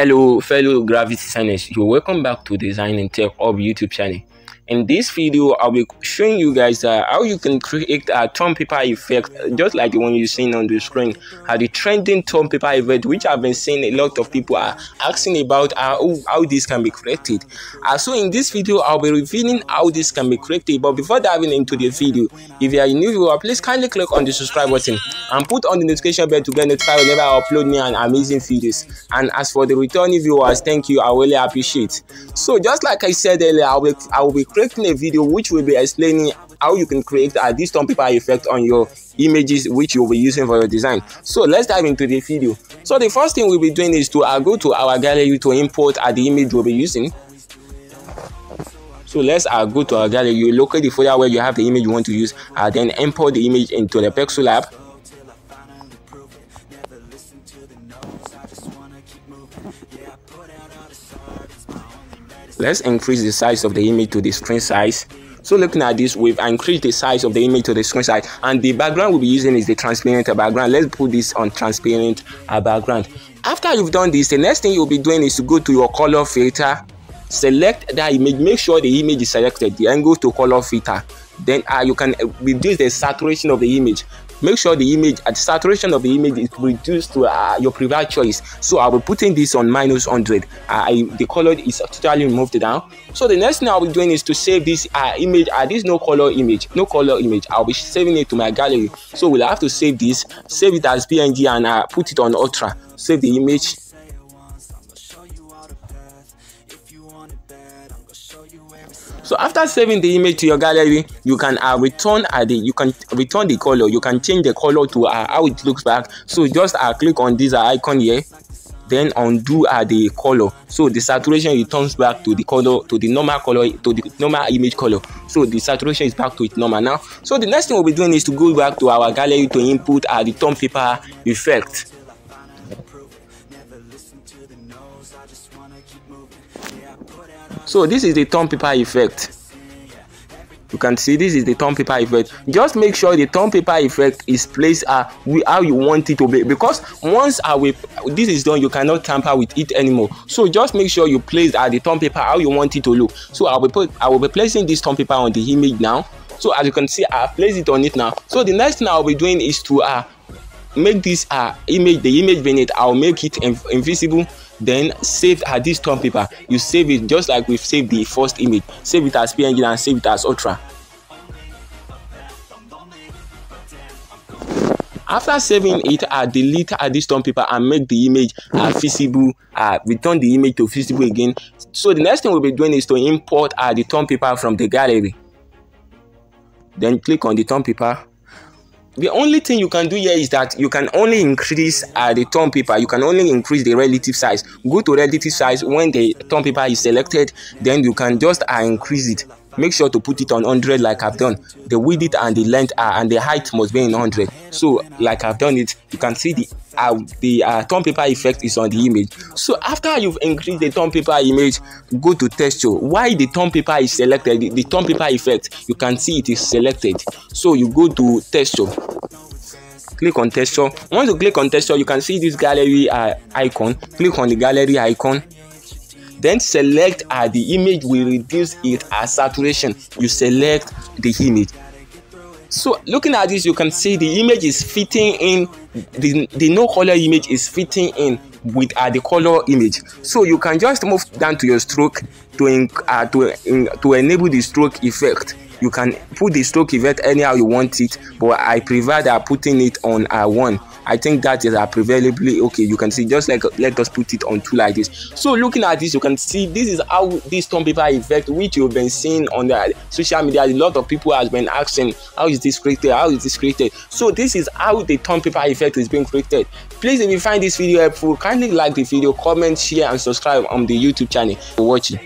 Hello fellow graphic designers, you're welcome back to Design and Tech of YouTube channel. In this video I'll be showing you guys how you can create a thumb paper effect, just like the one you're seeing on the screen, the trending thumb paper effect, which I've been seeing a lot of people are asking about how this can be created. So in this video I'll be revealing how this can be created. But before diving into the video, if you are a new viewer, please kindly click on the subscribe button and put on the notification bell to get notified whenever I upload new and amazing videos. And as for the returning viewers, thank you, I really appreciate. So just like I said earlier, I will be creating a video which will be explaining how you can create this thumb paper effect on your images which you'll be using for your design. So let's dive into the video. So the first thing we'll be doing is to go to our gallery to import the image we'll be using. So let's go to our gallery, you locate the folder where you have the image you want to use, then import the image into the Pixel Lab. Let's increase the size of the image to the screen size. So looking at this, we've increased the size of the image to the screen size, and the background we'll be using is the transparent background. Let's put this on transparent background. After you've done this, the next thing you'll be doing is to go to your color filter, select that image, make sure the image is selected, then go to color filter. Then you can reduce the saturation of the image. Make sure the image at saturation of the image is reduced to your preferred choice. So I'll be putting this on -100. The color is totally removed down. So the next thing I'll be doing is to save this image. This no color image. I'll be saving it to my gallery. So we'll have to save this, save it as PNG, and put it on ultra. Save the image. So after saving the image to your gallery, you can return the color. You can change the color to how it looks back. So just click on this icon here, then undo the color. So the saturation returns back to the color, to the normal color, to the normal image color. So the saturation is back to its normal now. So the next thing we'll be doing is to go back to our gallery to input the thumb paper effect. So this is the thumb paper effect. You can see this is the thumb paper effect. Just make sure the thumb paper effect is placed how you want it to be, because once this is done, you cannot tamper with it anymore. So just make sure you place the thumb paper how you want it to look. So I will be placing this thumb paper on the image now. So as you can see, I place it on it now. So the next thing I'll be doing is to make this image, the image vignette, I'll make it invisible. Then save this thumb paper. You save it just like we've saved the first image. Save it as PNG and save it as ultra. After saving it, delete this thumb paper and make the image visible. Return the image to visible again. So the next thing we'll be doing is to import the thumb paper from the gallery. Then click on the thumb paper. The only thing you can do here is that you can only increase the thumb paper. You can only increase the relative size. Go to relative size when the thumb paper is selected. Then you can just increase it. Make sure to put it on 100 like I've done. The width and the length and the height must be in 100. So like I've done it, you can see the thumb paper effect is on the image. So after you've increased the thumb paper image, go to texture. Why the thumb paper is selected, the thumb paper effect, you can see it is selected. So you go to texture. Click on texture. Once you click on texture, you can see this gallery icon. Click on the gallery icon. Then select the image, will reduce it as saturation. You select the image. So looking at this, you can see the image is fitting in, the no color image is fitting in with the color image. So you can just move down to your stroke to enable the stroke effect. You can put the stroke effect anyhow you want it, but I prefer that putting it on one. I think that is prevalently okay. You can see, just like let us put it on 2 like this. So looking at this, you can see this is how this thumb paper effect, which you've been seeing on the social media, a lot of people has been asking, how is this created? How is this created? So this is how the thumb paper effect is being created. Please, if you find this video helpful, kindly like the video, comment, share, and subscribe on the YouTube channel for watching.